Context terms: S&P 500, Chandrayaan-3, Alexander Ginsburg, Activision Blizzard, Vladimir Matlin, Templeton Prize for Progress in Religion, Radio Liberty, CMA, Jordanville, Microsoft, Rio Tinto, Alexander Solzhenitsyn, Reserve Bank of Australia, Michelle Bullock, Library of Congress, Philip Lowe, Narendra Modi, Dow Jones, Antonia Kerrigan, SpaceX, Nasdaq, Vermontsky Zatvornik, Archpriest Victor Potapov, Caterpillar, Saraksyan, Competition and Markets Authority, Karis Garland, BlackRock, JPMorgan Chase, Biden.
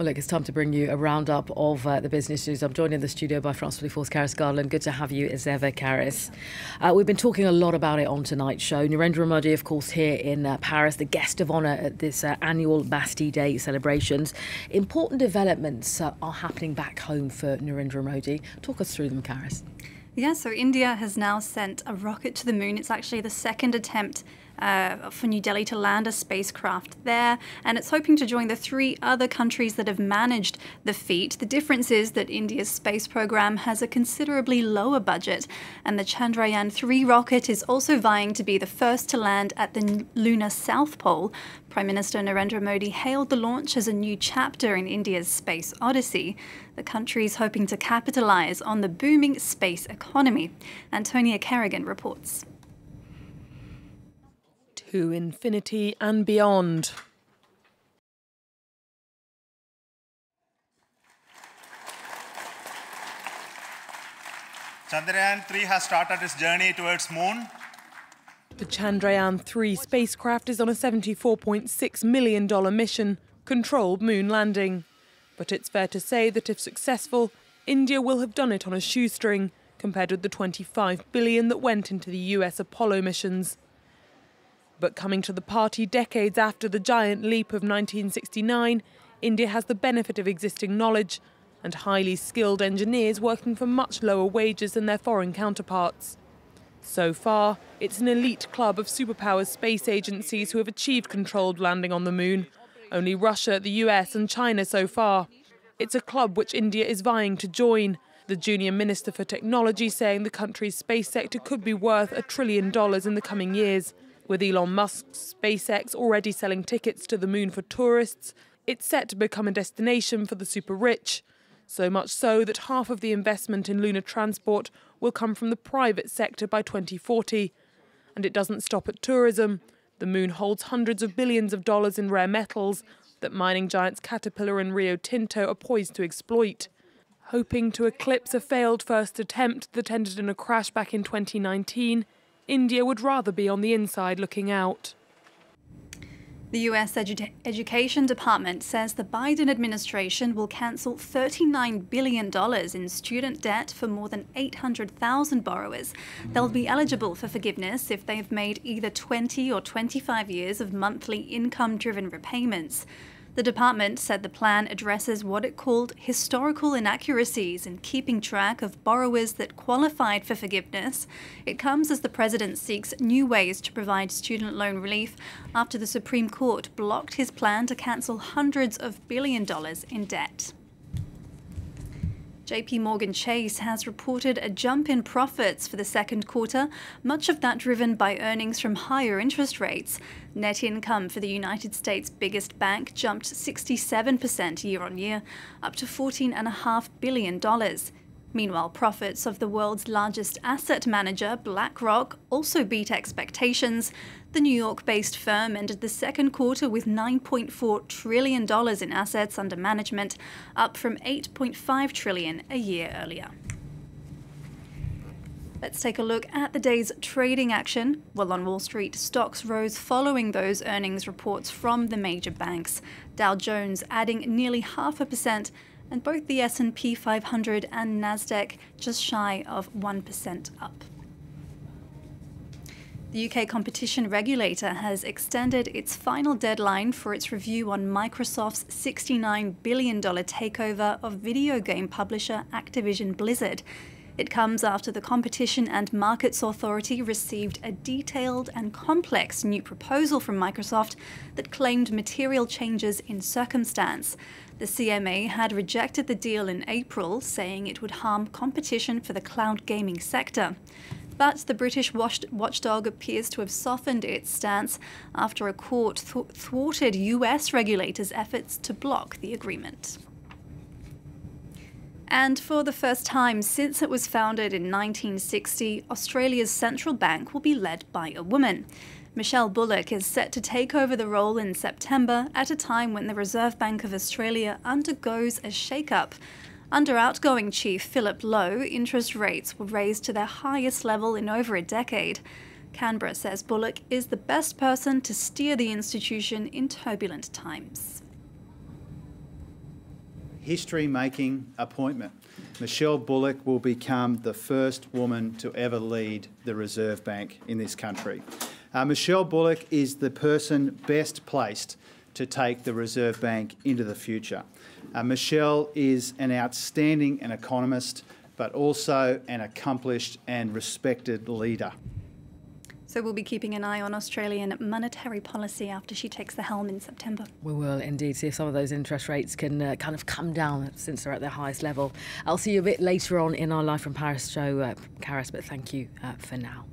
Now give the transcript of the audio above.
Well, look, it's time to bring you a roundup of the business news. I'm joined in the studio by France 24's Karis Garland. Good to have you as ever, Karis. We've been talking a lot about it on tonight's show. Narendra Modi, of course, here in Paris, the guest of honour at this annual Bastille Day celebrations. Important developments are happening back home for Narendra Modi. Talk us through them, Karis. Yeah, so India has now sent a rocket to the moon. It's actually the second attempt for New Delhi to land a spacecraft there, and it's hoping to join the three other countries that have managed the feat. The difference is that India's space program has a considerably lower budget, and the Chandrayaan-3 rocket is also vying to be the first to land at the lunar South Pole. Prime Minister Narendra Modi hailed the launch as a new chapter in India's space odyssey. The country is hoping to capitalise on the booming space economy. Antonia Kerrigan reports. To infinity and beyond. Chandrayaan-3 has started its journey towards moon. The Chandrayaan-3 spacecraft is on a $74.6 million mission, controlled moon landing. But it's fair to say that if successful, India will have done it on a shoestring, compared with the $25 billion that went into the US Apollo missions. But coming to the party decades after the giant leap of 1969, India has the benefit of existing knowledge and highly skilled engineers working for much lower wages than their foreign counterparts. So far, it's an elite club of superpower space agencies who have achieved controlled landing on the moon. Only Russia, the US and China so far. It's a club which India is vying to join. The junior minister for technology saying the country's space sector could be worth $1 trillion in the coming years. With Elon Musk's SpaceX already selling tickets to the moon for tourists, it's set to become a destination for the super-rich. So much so that half of the investment in lunar transport will come from the private sector by 2040. And it doesn't stop at tourism. The moon holds hundreds of billions of dollars in rare metals that mining giants Caterpillar and Rio Tinto are poised to exploit. Hoping to eclipse a failed first attempt that ended in a crash back in 2019, India would rather be on the inside looking out. The US Education Department says the Biden administration will cancel $39 billion in student debt for more than 800,000 borrowers. They'll be eligible for forgiveness if they've made either 20 or 25 years of monthly income-driven repayments. The department said the plan addresses what it called historical inaccuracies in keeping track of borrowers that qualified for forgiveness. It comes as the president seeks new ways to provide student loan relief after the Supreme Court blocked his plan to cancel hundreds of billions of dollars in debt. JPMorgan Chase has reported a jump in profits for the second quarter, much of that driven by earnings from higher interest rates. Net income for the United States' biggest bank jumped 67% year-on-year, up to $14.5 billion. Meanwhile, profits of the world's largest asset manager, BlackRock, also beat expectations. The New York-based firm ended the second quarter with $9.4 trillion in assets under management, up from $8.5 trillion a year earlier. Let's take a look at the day's trading action. Well, on Wall Street, stocks rose following those earnings reports from the major banks. Dow Jones adding nearly 0.5%, and both the S&P 500 and Nasdaq just shy of 1% up. The UK competition regulator has extended its final deadline for its review on Microsoft's $69 billion takeover of video game publisher Activision Blizzard. It comes after the Competition and Markets Authority received a detailed and complex new proposal from Microsoft that claimed material changes in circumstance. The CMA had rejected the deal in April, saying it would harm competition for the cloud gaming sector. But the British watchdog appears to have softened its stance after a court thwarted US regulators' efforts to block the agreement. And for the first time since it was founded in 1960, Australia's central bank will be led by a woman. Michelle Bullock is set to take over the role in September at a time when the Reserve Bank of Australia undergoes a shake-up. Under outgoing Chief Philip Lowe, interest rates were raised to their highest level in over a decade. Canberra says Bullock is the best person to steer the institution in turbulent times. history-making appointment. Michelle Bullock will become the first woman to ever lead the Reserve Bank in this country. Michelle Bullock is the person best placed to take the Reserve Bank into the future. Michelle is an outstanding economist, but also an accomplished and respected leader. So we'll be keeping an eye on Australian monetary policy after she takes the helm in September. We will indeed see if some of those interest rates can kind of come down since they're at their highest level. I'll see you a bit later on in our Live from Paris show, Karis, but thank you for now.